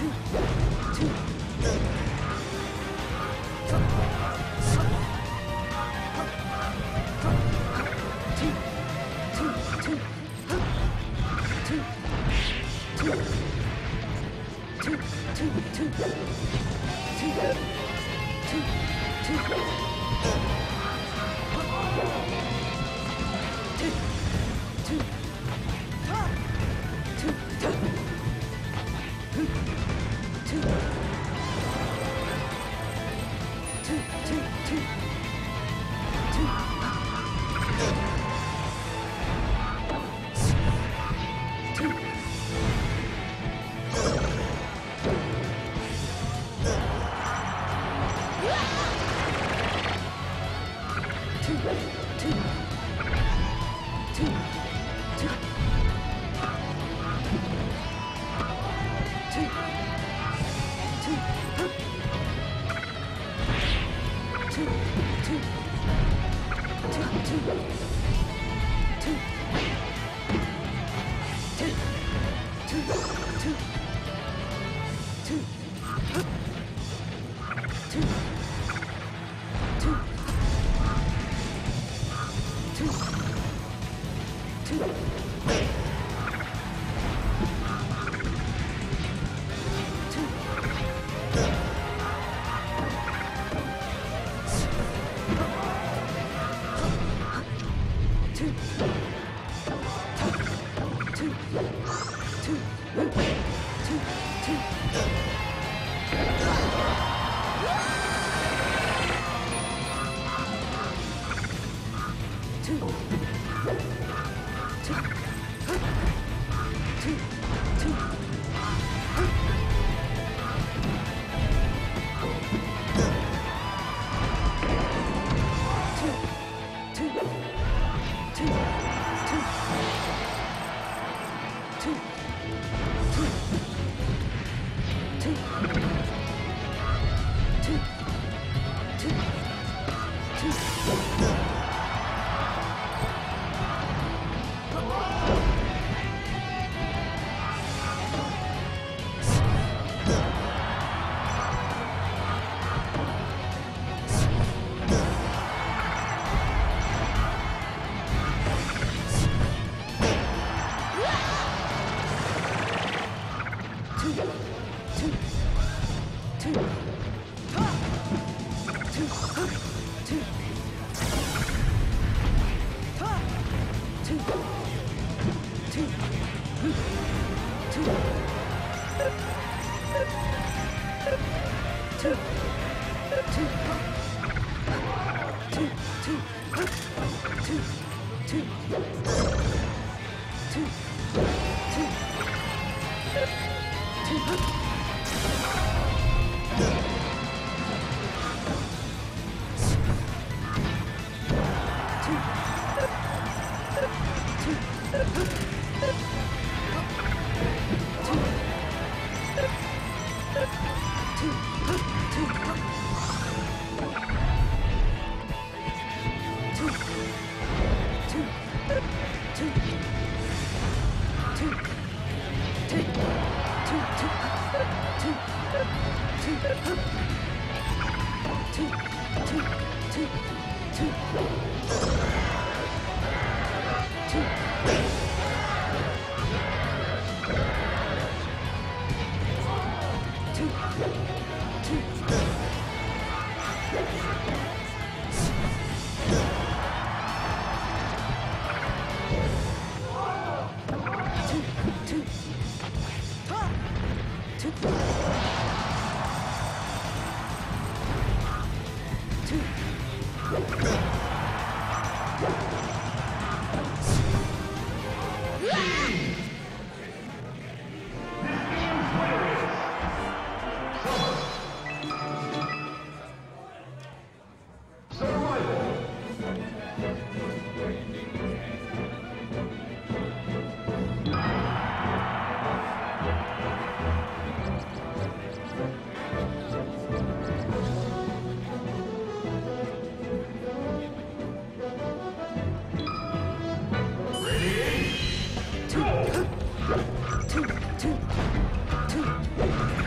Ready? Go!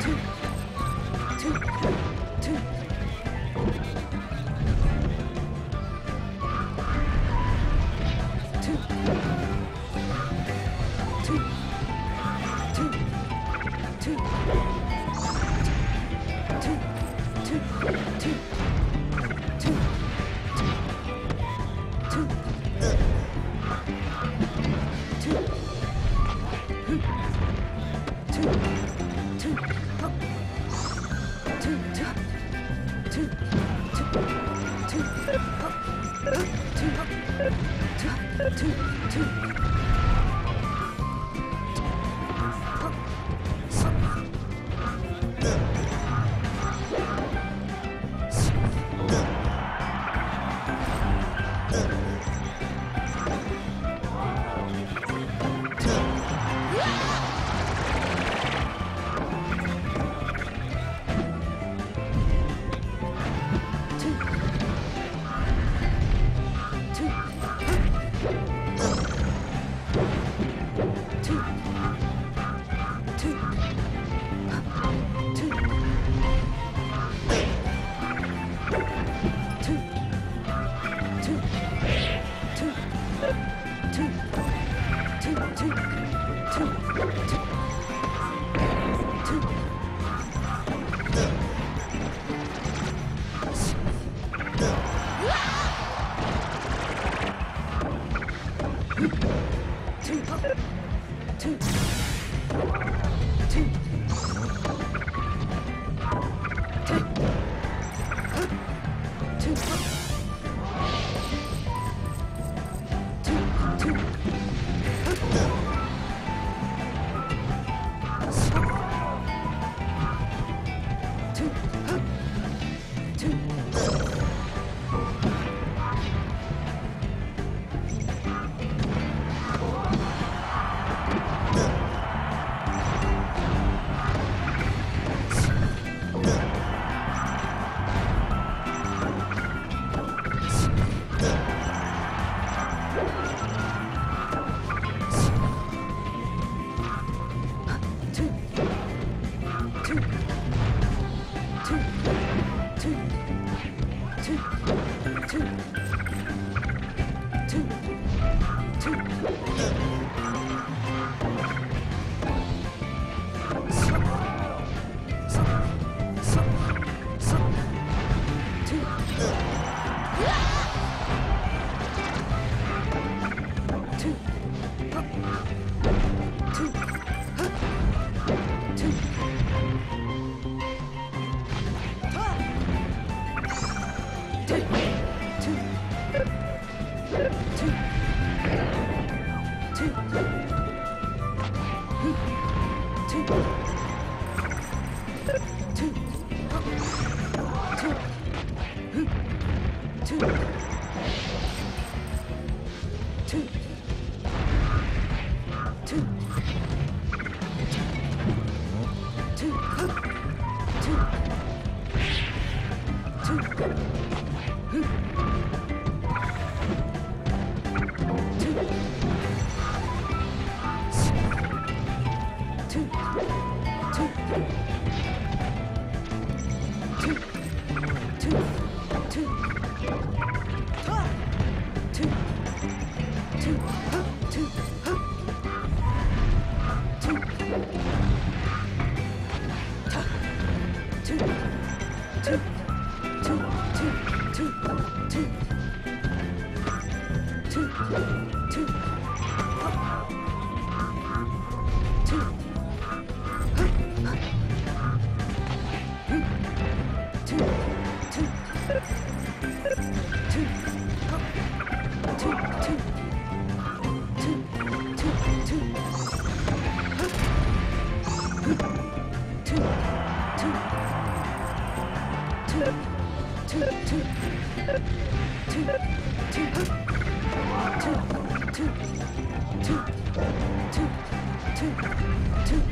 Two. Two.